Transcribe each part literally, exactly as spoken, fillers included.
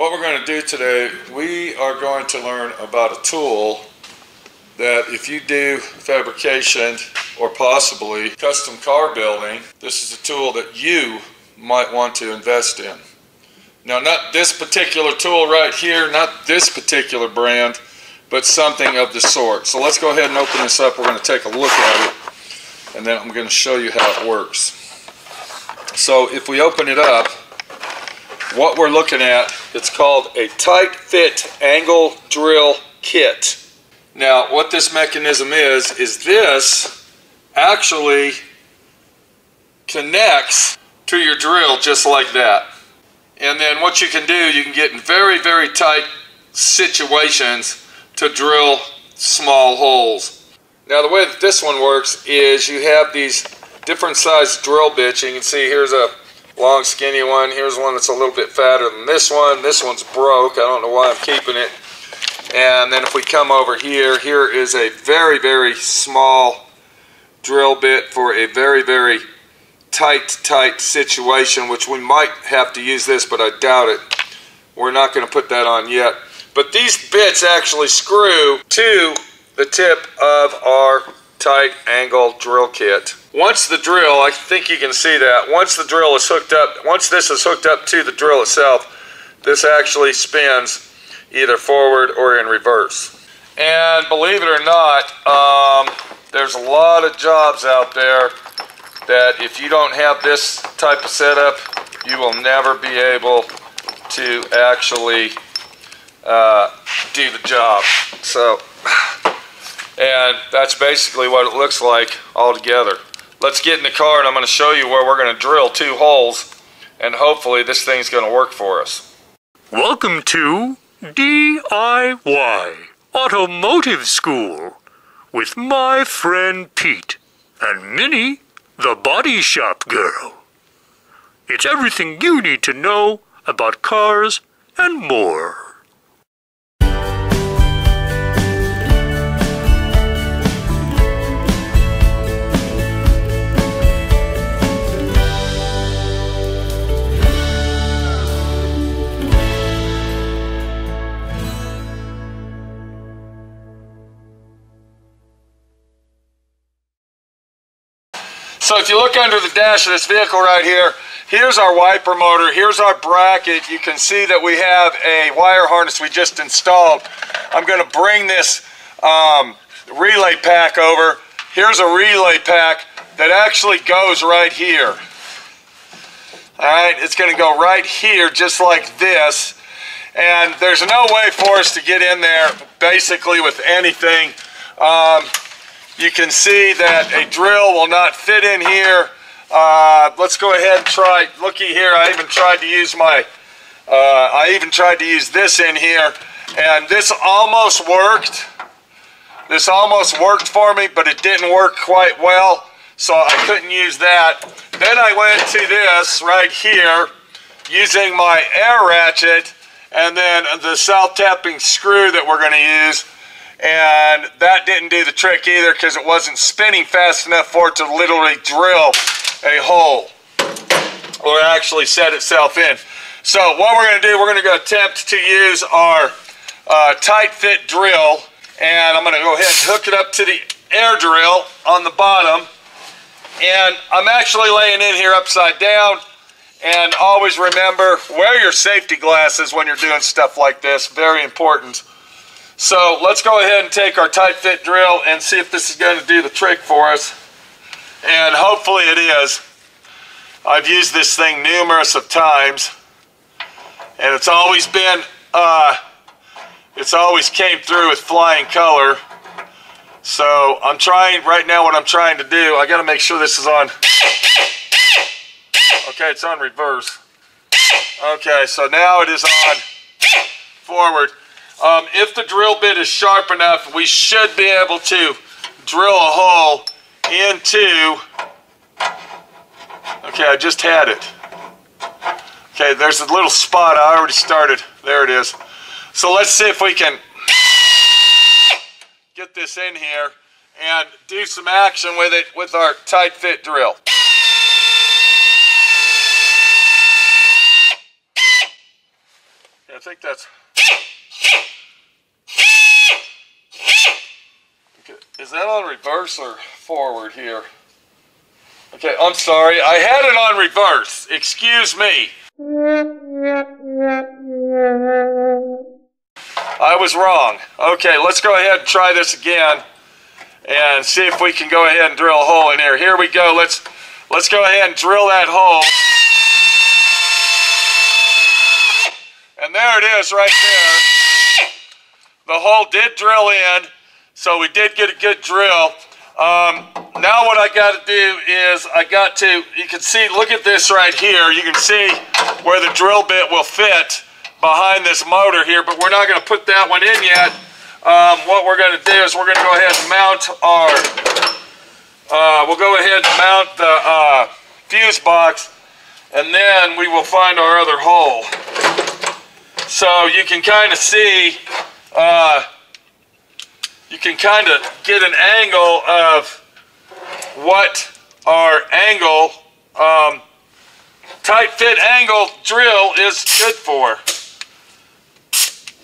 What we're going to do today, we are going to learn about a tool that if you do fabrication or possibly custom car building, this is a tool that you might want to invest in. Now, not this particular tool right here, not this particular brand, but something of the sort. So let's go ahead and open this up. We're going to take a look at it, and then I'm going to show you how it works. So if we open it up, what we're looking at, it's called a tight fit angle drill kit. Now, what this mechanism is, is this actually connects to your drill just like that. And then what you can do, you can get in very, very tight situations to drill small holes. Now, the way that this one works is you have these different size drill bits. You can see here's a long skinny one, here's one that's a little bit fatter than this one. This one's broke, I don't know why I'm keeping it. And then if we come over here, here is a very, very small drill bit for a very, very tight, tight situation, which we might have to use this, but I doubt it. We're not going to put that on yet. But these bits actually screw to the tip of our tight angle drill kit. Once the drill, I think you can see that, once the drill is hooked up, once this is hooked up to the drill itself, this actually spins either forward or in reverse. And believe it or not, um, there's a lot of jobs out there that if you don't have this type of setup, you will never be able to actually uh, do the job. So, and that's basically what it looks like all together. Let's get in the car and I'm going to show you where we're going to drill two holes, and hopefully this thing's going to work for us. Welcome to D I Y Automotive School with my friend Pete and Minnie the Body Shop Girl. It's everything you need to know about cars and more. So if you look under the dash of this vehicle right here, here's our wiper motor, here's our bracket. You can see that we have a wire harness we just installed. I'm going to bring this um, relay pack over. Here's a relay pack that actually goes right here. Alright, it's going to go right here just like this. And there's no way for us to get in there basically with anything. Um, You can see that a drill will not fit in here. Uh, let's go ahead and try, looky here, I even tried to use my, uh, I even tried to use this in here, and this almost worked. This almost worked for me, but it didn't work quite well, so I couldn't use that. Then I went to this right here, using my air ratchet, and then the self-tapping screw that we're going to use. And that didn't do the trick either because it wasn't spinning fast enough for it to literally drill a hole or actually set itself in. So what we're going to do, we're going to go attempt to use our uh, tight fit drill, and I'm going to go ahead and hook it up to the air drill on the bottom. And I'm actually laying in here upside down, and always remember, wear your safety glasses when you're doing stuff like this, very important. So let's go ahead and take our tight fit drill and see if this is going to do the trick for us. And hopefully it is. I've used this thing numerous of times, and it's always been, uh, it's always came through with flying color. So I'm trying, right now what I'm trying to do, I got to make sure this is on. Okay, it's on reverse. Okay, so now it is on forward. Um, if the drill bit is sharp enough, we should be able to drill a hole into, okay, I just had it. Okay, there's a little spot I already started. There it is. So let's see if we can get this in here and do some action with it with our tight fit drill. I think that's... Okay. Is that on reverse or forward here? Okay, I'm sorry. I had it on reverse. Excuse me. I was wrong. Okay, let's go ahead and try this again and see if we can go ahead and drill a hole in there. Here we go. Let's let's go ahead and drill that hole. And there it is right there. The hole did drill in, so we did get a good drill. Um, now what I got to do is I got to, you can see, look at this right here. You can see where the drill bit will fit behind this motor here, but we're not going to put that one in yet. Um, what we're going to do is we're going to go ahead and mount our, uh, we'll go ahead and mount the uh, fuse box, and then we will find our other hole. So you can kind of see, uh, you can kind of get an angle of what our angle, um, tight fit angle drill is good for.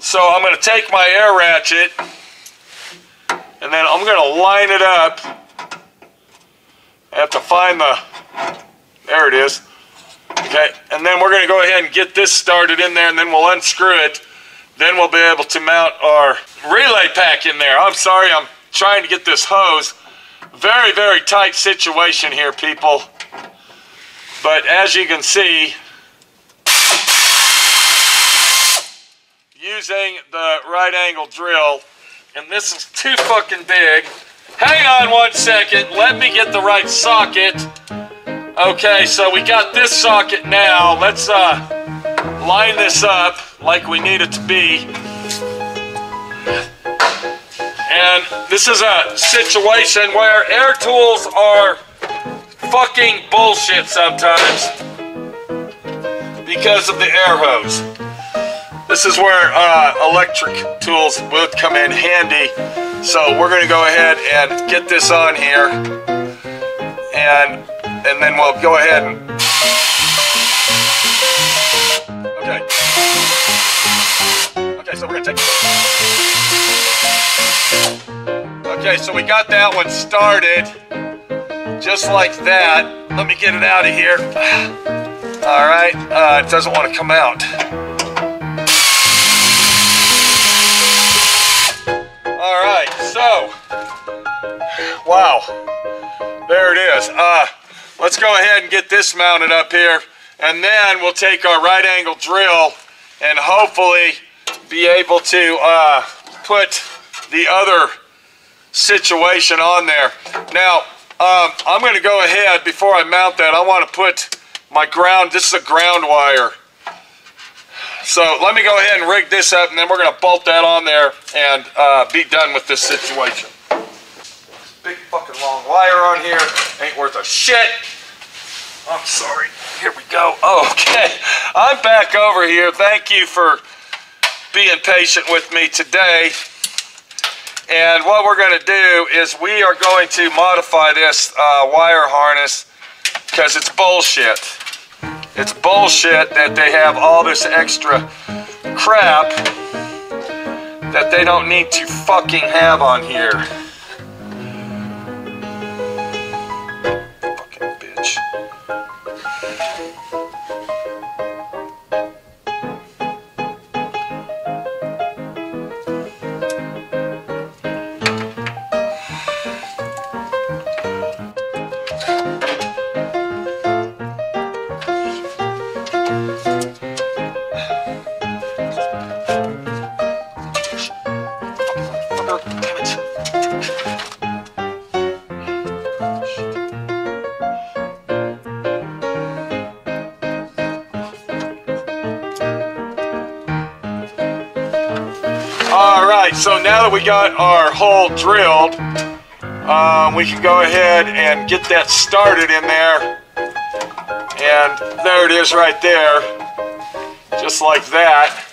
So I'm going to take my air ratchet and then I'm going to line it up. I have to find the, there it is. Okay, and then we're going to go ahead and get this started in there and then we'll unscrew it. Then we'll be able to mount our relay pack in there. I'm sorry, I'm trying to get this hose. Very, very tight situation here, people. But as you can see, using the right angle drill, and this is too fucking big. Hang on one second, let me get the right socket. Okay, so we got this socket now. Let's uh, line this up like we need it to be. And this is a situation where air tools are fucking bullshit sometimes because of the air hose. This is where uh, electric tools would come in handy. So we're gonna go ahead and get this on here, and and then we'll go ahead and okay. Okay, so we're gonna take Okay, so we got that one started. Just like that. Let me get it out of here. Alright, uh, it doesn't want to come out. Alright, so wow. There it is. Uh let's go ahead and get this mounted up here, and then we'll take our right angle drill and hopefully be able to uh, put the other situation on there. Now, um, I'm going to go ahead, before I mount that, I want to put my ground, this is a ground wire. So let me go ahead and rig this up, and then we're going to bolt that on there and uh, be done with this situation. Big fucking long wire on here, ain't worth a shit. I'm sorry, here we go. Okay, I'm back over here. Thank you for being patient with me today, and what we're going to do is we are going to modify this uh, wire harness because it's bullshit. It's bullshit that they have all this extra crap that they don't need to fucking have on here. Fucking bitch. So now that we got our hole drilled, um, we can go ahead and get that started in there. And there it is right there, just like that.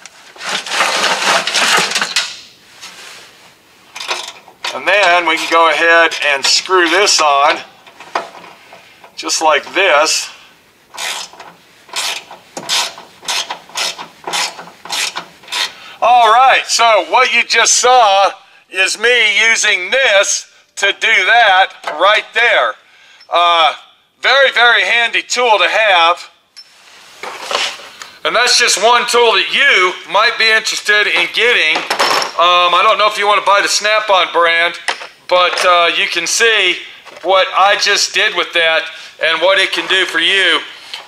And then we can go ahead and screw this on, just like this. Alright, so what you just saw is me using this to do that right there. Uh, very, very handy tool to have. And that's just one tool that you might be interested in getting. Um, I don't know if you want to buy the Snap-on brand, but uh, you can see what I just did with that and what it can do for you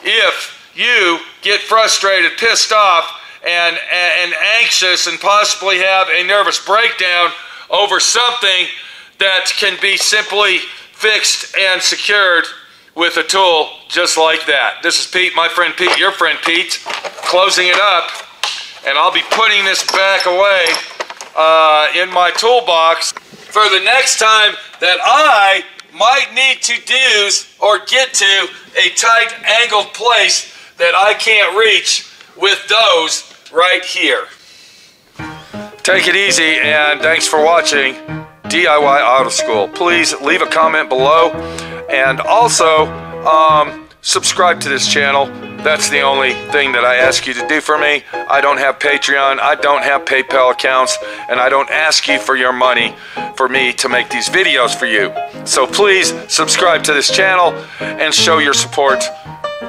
if you get frustrated, pissed off, and, and anxious, and possibly have a nervous breakdown over something that can be simply fixed and secured with a tool just like that. This is Pete, my friend Pete, your friend Pete, closing it up, and I'll be putting this back away uh, in my toolbox for the next time that I might need to do or get to a tight angled place that I can't reach with those right here. Take it easy, and thanks for watching D I Y Auto School. Please leave a comment below. And also, um, subscribe to this channel. That's the only thing that I ask you to do for me. I don't have Patreon, I don't have PayPal accounts, and I don't ask you for your money for me to make these videos for you. So please subscribe to this channel and show your support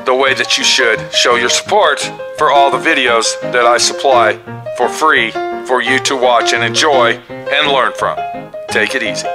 the way that you should show your support for all the videos that I supply for free for you to watch and enjoy and learn from. Take it easy.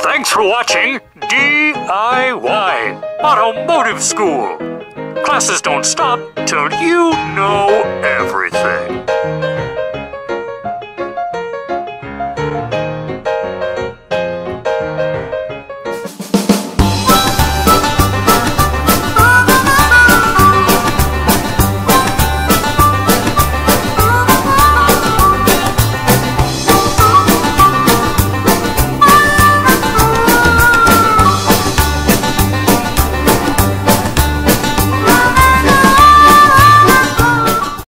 Thanks for watching D I Y Automotive School. Classes don't stop till you know everything.